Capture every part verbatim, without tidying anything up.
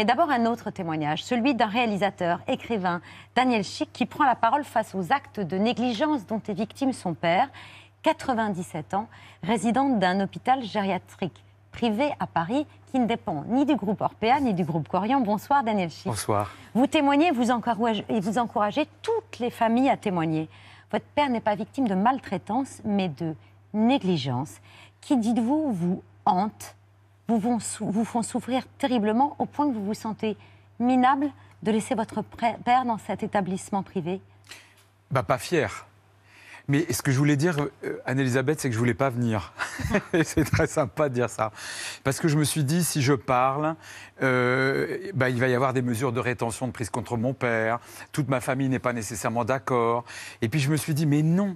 Mais d'abord un autre témoignage, celui d'un réalisateur, écrivain, Daniel Schick, qui prend la parole face aux actes de négligence dont est victime son père, quatre-vingt-dix-sept ans, résidente d'un hôpital gériatrique privé à Paris, qui ne dépend ni du groupe Orpéa, ni du groupe Corian. Bonsoir Daniel Schick. Bonsoir. Vous témoignez vous encouragez, et vous encouragez toutes les familles à témoigner. Votre père n'est pas victime de maltraitance, mais de négligence, qui, dites-vous, vous hante, vous, vont, vous font souffrir terriblement au point que vous vous sentez minable de laisser votre père dans cet établissement privé. Bah, pas fier. Mais ce que je voulais dire, euh, Anne-Elisabeth, c'est que je ne voulais pas venir. C'est très sympa de dire ça. Parce que je me suis dit, si je parle, euh, bah, il va y avoir des mesures de rétention de prise contre mon père. Toute ma famille n'est pas nécessairement d'accord. Et puis je me suis dit, mais non,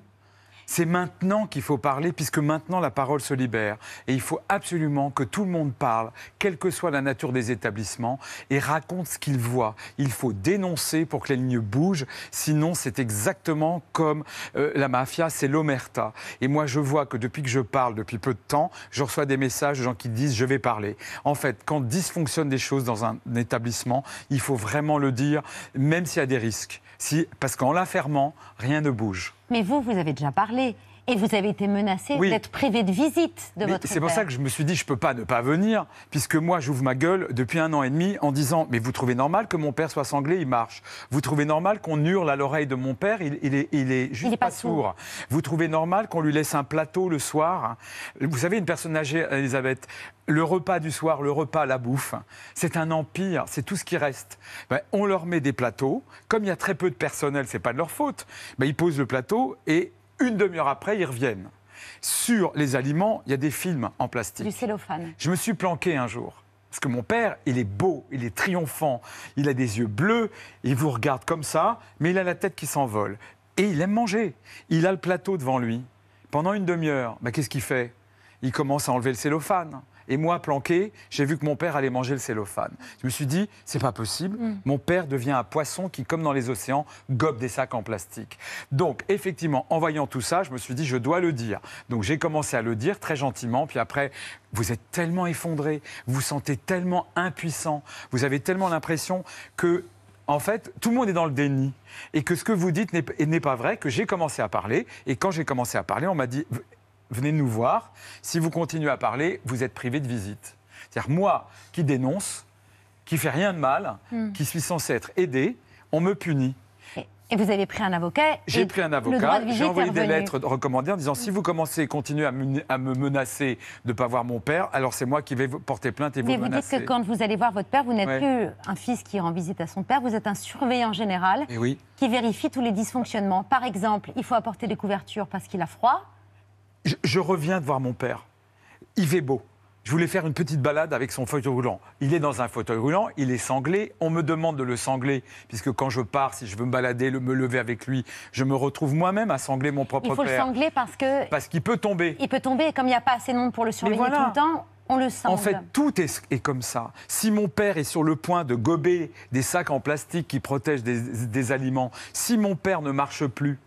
c'est maintenant qu'il faut parler, puisque maintenant la parole se libère. Et il faut absolument que tout le monde parle, quelle que soit la nature des établissements, et raconte ce qu'il voit. Il faut dénoncer pour que les lignes bougent, sinon c'est exactement comme euh, la mafia, c'est l'omerta. Et moi je vois que depuis que je parle, depuis peu de temps, je reçois des messages de gens qui disent « je vais parler ». En fait, quand dysfonctionnent des choses dans un établissement, il faut vraiment le dire, même s'il y a des risques. Si, parce qu'en la fermant, rien ne bouge. Mais vous, vous avez déjà parlé et vous avez été menacé oui. d'être privé de visite de mais votre père. C'est pour ça que je me suis dit, je ne peux pas ne pas venir, puisque moi, j'ouvre ma gueule depuis un an et demi en disant, mais vous trouvez normal que mon père soit sanglé, il marche. Vous trouvez normal qu'on hurle à l'oreille de mon père, il, il, est, il est juste il est pas, pas sourd. sourd. Vous trouvez normal qu'on lui laisse un plateau le soir. Vous savez, une personne âgée, Elisabeth, le repas du soir, le repas, la bouffe, c'est un empire, c'est tout ce qui reste. Ben, on leur met des plateaux, comme il y a très peu de personnel, c'est pas de leur faute, ben, ils posent le plateau et une demi-heure après, ils reviennent. Sur les aliments, il y a des films en plastique. Du cellophane. Je me suis planqué un jour. Parce que mon père, il est beau, il est triomphant, il a des yeux bleus, il vous regarde comme ça, mais il a la tête qui s'envole. Et il aime manger. Il a le plateau devant lui. Pendant une demi-heure, bah, qu'est-ce qu'il fait? Il commence à enlever le cellophane. Et moi, planqué, j'ai vu que mon père allait manger le cellophane. Je me suis dit, c'est pas possible. Mmh. Mon père devient un poisson qui, comme dans les océans, gobe des sacs en plastique. Donc, effectivement, en voyant tout ça, je me suis dit, je dois le dire. Donc, j'ai commencé à le dire très gentiment. Puis après, vous êtes tellement effondré, vous vous sentez tellement impuissant, vous avez tellement l'impression que... En fait, tout le monde est dans le déni et que ce que vous dites n'est pas vrai, que j'ai commencé à parler. Et quand j'ai commencé à parler, on m'a dit... Venez nous voir. Si vous continuez à parler, vous êtes privé de visite. C'est-à-dire moi qui dénonce, qui ne fait rien de mal, mmh. qui suis censé être aidé, on me punit. Et vous avez pris un avocat. J'ai pris un avocat, j'ai envoyé des lettres recommandées en disant mmh. si vous commencez et continuez à me, à me menacer de ne pas voir mon père, alors c'est moi qui vais porter plainte et vous menacer. Mais vous dites que quand vous allez voir votre père, vous n'êtes ouais. plus un fils qui rend visite à son père, vous êtes un surveillant général et oui. qui vérifie tous les dysfonctionnements. Par exemple, il faut apporter des couvertures parce qu'il a froid. Je, je reviens de voir mon père. Il est beau. Je voulais faire une petite balade avec son fauteuil roulant. Il est dans un fauteuil roulant, il est sanglé. On me demande de le sangler, puisque quand je pars, si je veux me balader, le, me lever avec lui, je me retrouve moi-même à sangler mon propre père. Il faut père. le sangler parce que... Parce qu'il peut tomber. Il peut tomber, et comme il n'y a pas assez de monde pour le surveiller voilà. tout le temps... On le sangle. En fait, tout est, est comme ça. Si mon père est sur le point de gober des sacs en plastique qui protègent des, des aliments, si mon père ne marche plus...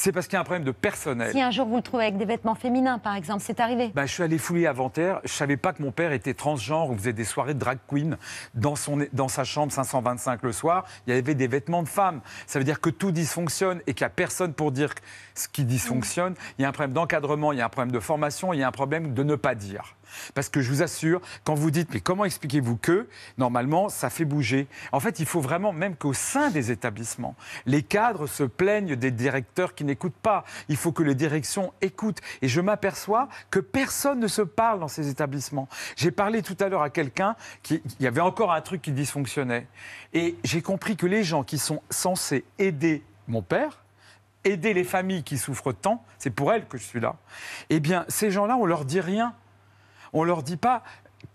C'est parce qu'il y a un problème de personnel. Si un jour vous le trouvez avec des vêtements féminins, par exemple, c'est arrivé. Bah, je suis allé fouiller inventaire. Je ne savais pas que mon père était transgenre ou faisait des soirées de drag queen dans, son, dans sa chambre cinq cent vingt-cinq le soir. Il y avait des vêtements de femmes. Ça veut dire que tout dysfonctionne et qu'il n'y a personne pour dire ce qui dysfonctionne. Il y a un problème d'encadrement, il y a un problème de formation, il y a un problème de ne pas dire. Parce que je vous assure, quand vous dites « mais comment expliquez-vous que ?» normalement, ça fait bouger. En fait, il faut vraiment même qu'au sein des établissements, les cadres se plaignent des directeurs qui n'écoutent pas. Il faut que les directions écoutent. Et je m'aperçois que personne ne se parle dans ces établissements. J'ai parlé tout à l'heure à quelqu'un qui il y avait encore un truc qui dysfonctionnait. Et j'ai compris que les gens qui sont censés aider mon père, aider les familles qui souffrent tant, c'est pour elles que je suis là, eh bien, ces gens-là, on leur dit rien. On leur dit pas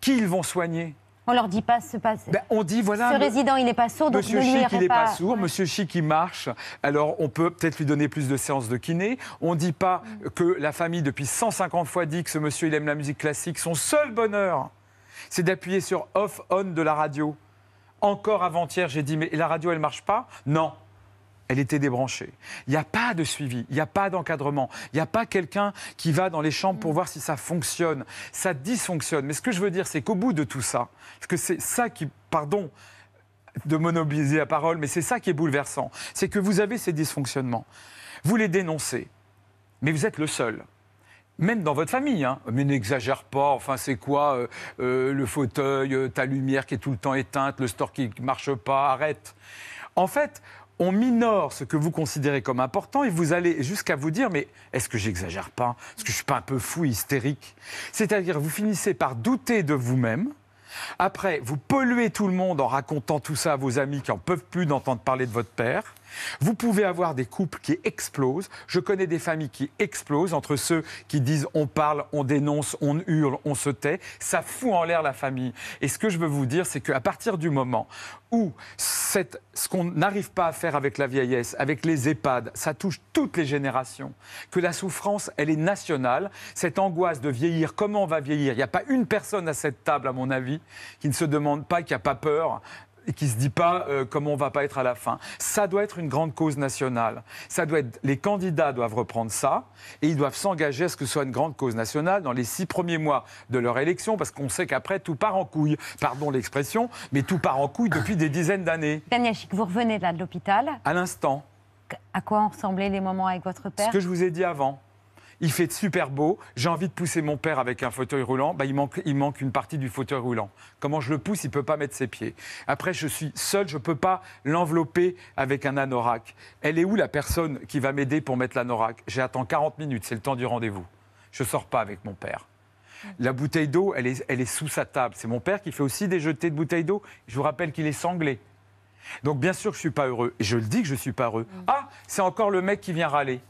qui ils vont soigner. On leur dit pas ce passé. Ben, on dit voilà. Ce résident, il n'est pas sourd, donc Monsieur ne lui Chic, il n'est pas, pas sourd. Ouais. Monsieur Chic, il marche. Alors, on peut peut-être lui donner plus de séances de kiné. On ne dit pas mmh. que la famille, depuis cent cinquante fois, dit que ce monsieur, il aime la musique classique. Son seul bonheur, c'est d'appuyer sur off, on de la radio. Encore avant-hier, j'ai dit mais la radio, elle ne marche pas? Non. elle était débranchée. Il n'y a pas de suivi, il n'y a pas d'encadrement, il n'y a pas quelqu'un qui va dans les chambres pour voir si ça fonctionne, ça dysfonctionne. Mais ce que je veux dire, c'est qu'au bout de tout ça, parce que c'est ça qui, pardon de monopoliser la parole, mais c'est ça qui est bouleversant, c'est que vous avez ces dysfonctionnements, vous les dénoncez, mais vous êtes le seul. Même dans votre famille, hein. Mais n'exagère pas, enfin c'est quoi euh, euh, le fauteuil, euh, ta lumière qui est tout le temps éteinte, le store qui ne marche pas, arrête. En fait, on minore ce que vous considérez comme important et vous allez jusqu'à vous dire, mais est-ce que j'exagère pas? Est-ce que je suis pas un peu fou, hystérique? C'est-à-dire vous finissez par douter de vous-même. Après, vous polluez tout le monde en racontant tout ça à vos amis qui n'en peuvent plus d'entendre parler de votre père. Vous pouvez avoir des couples qui explosent. Je connais des familles qui explosent entre ceux qui disent on parle, on dénonce, on hurle, on se tait. Ça fout en l'air la famille. Et ce que je veux vous dire, c'est qu'à partir du moment où cette, ce qu'on n'arrive pas à faire avec la vieillesse, avec les EHPAD, ça touche toutes les générations, que la souffrance, elle est nationale. Cette angoisse de vieillir, comment on va vieillir? Il n'y a pas une personne à cette table, à mon avis, qui ne se demande pas, qui n'a pas peur, et qui ne se dit pas euh, comment on ne va pas être à la fin. Ça doit être une grande cause nationale. Ça doit être, les candidats doivent reprendre ça et ils doivent s'engager à ce que ce soit une grande cause nationale dans les six premiers mois de leur élection, parce qu'on sait qu'après, tout part en couille. Pardon l'expression, mais tout part en couille depuis des dizaines d'années. Daniel Schick, vous revenez là de l'hôpital. À l'instant. À quoi ressemblaient les moments avec votre père? Ce que je vous ai dit avant. Il fait super beau, j'ai envie de pousser mon père avec un fauteuil roulant, bah, il manque, il manque une partie du fauteuil roulant. Comment je le pousse? Il ne peut pas mettre ses pieds. Après, je suis seul, je ne peux pas l'envelopper avec un anorak. Elle est où la personne qui va m'aider pour mettre l'anorak? J'attends quarante minutes, c'est le temps du rendez-vous. Je ne sors pas avec mon père. La bouteille d'eau, elle est, elle est sous sa table. C'est mon père qui fait aussi des jetés de bouteilles d'eau. Je vous rappelle qu'il est sanglé. Donc bien sûr que je ne suis pas heureux. Et je le dis que je ne suis pas heureux. Ah, c'est encore le mec qui vient râler.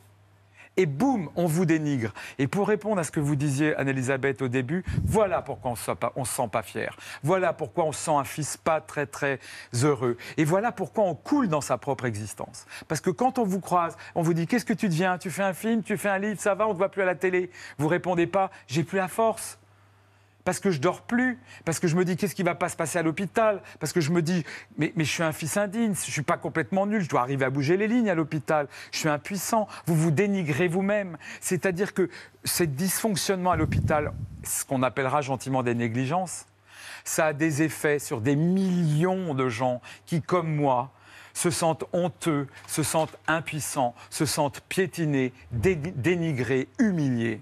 Et boum, on vous dénigre. Et pour répondre à ce que vous disiez, Anne-Elisabeth, au début, voilà pourquoi on ne se sent pas fier. Voilà pourquoi on se sent un fils pas très, très heureux. Et voilà pourquoi on coule dans sa propre existence. Parce que quand on vous croise, on vous dit « Qu'est-ce que tu deviens? Tu fais un film? Tu fais un livre? Ça va? On ne te voit plus à la télé ?» Vous répondez pas « J'ai plus la force ». Parce que je dors plus, parce que je me dis qu'est-ce qui va pas se passer à l'hôpital, parce que je me dis mais, mais je suis un fils indigne, je suis pas complètement nul, je dois arriver à bouger les lignes à l'hôpital, je suis impuissant, vous vous dénigrez vous-même. C'est-à-dire que ces dysfonctionnements à l'hôpital, ce qu'on appellera gentiment des négligences, ça a des effets sur des millions de gens qui, comme moi, se sentent honteux, se sentent impuissants, se sentent piétinés, dé- dénigrés, humiliés.